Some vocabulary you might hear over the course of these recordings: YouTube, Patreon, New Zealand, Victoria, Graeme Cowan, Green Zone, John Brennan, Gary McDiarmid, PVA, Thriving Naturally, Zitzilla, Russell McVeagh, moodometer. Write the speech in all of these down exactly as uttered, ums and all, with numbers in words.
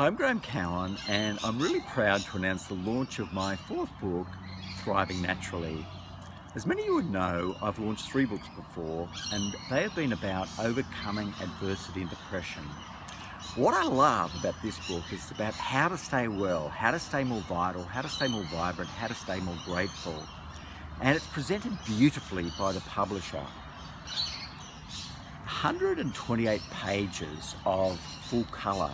I'm Graeme Cowan, and I'm really proud to announce the launch of my fourth book, Thriving Naturally. As many of you would know, I've launched three books before, and they have been about overcoming adversity and depression. What I love about this book is about how to stay well, how to stay more vital, how to stay more vibrant, how to stay more grateful. And it's presented beautifully by the publisher. one hundred twenty-eight pages of full colour,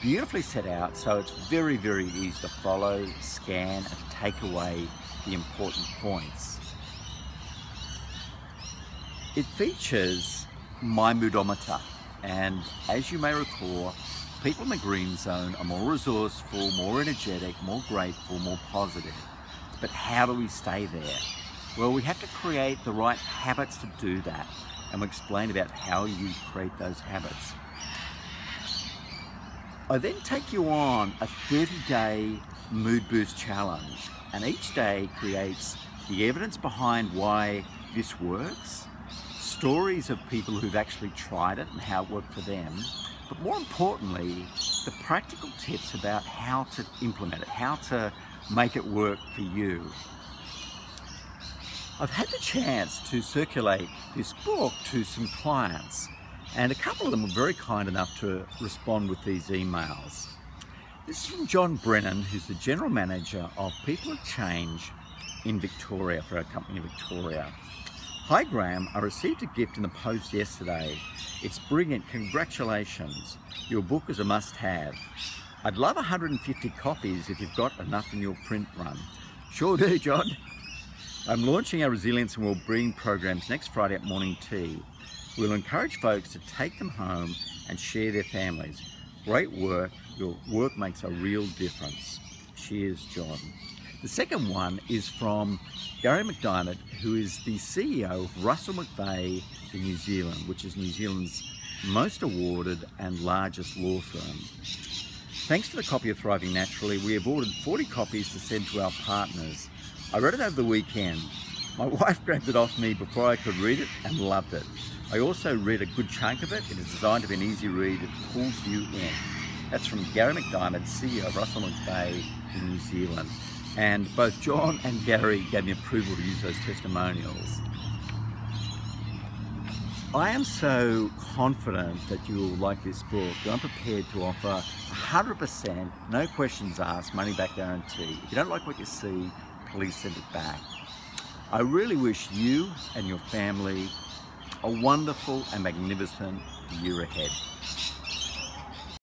beautifully set out, so it's very, very easy to follow, scan, and take away the important points. It features my moodometer, and as you may recall, people in the green zone are more resourceful, more energetic, more grateful, more positive. But how do we stay there? Well, we have to create the right habits to do that, and we'll explain about how you create those habits. I then take you on a thirty day mood boost challenge, and each day creates the evidence behind why this works, stories of people who've actually tried it and how it worked for them, but more importantly, the practical tips about how to implement it, how to make it work for you. I've had the chance to circulate this book to some clients, and a couple of them were very kind enough to respond with these emails. This is from John Brennan, who's the General Manager of People of Change in Victoria, for our company in Victoria. Hi Graeme, I received a gift in the post yesterday. It's brilliant, congratulations. Your book is a must-have. I'd love one hundred fifty copies if you've got enough in your print run. Sure do, John. I'm launching our resilience and wellbeing programs next Friday at morning tea. We'll encourage folks to take them home and share their families. Great work. Your work makes a real difference. Cheers, John. The second one is from Gary McDiarmid, who is the C E O of Russell McVeagh in New Zealand, which is New Zealand's most awarded and largest law firm. Thanks for the copy of Thriving Naturally. We have ordered forty copies to send to our partners. I read it over the weekend. My wife grabbed it off me before I could read it and loved it. I also read a good chunk of it. It is designed to be an easy read. It pulls you in. That's from Gary McDiarmid, C E O of Russell McVeagh in New Zealand. And both John and Gary gave me approval to use those testimonials. I am so confident that you will like this book. I'm prepared to offer one hundred percent, no questions asked, money back guarantee. If you don't like what you see, please send it back. I really wish you and your family a wonderful and magnificent year ahead.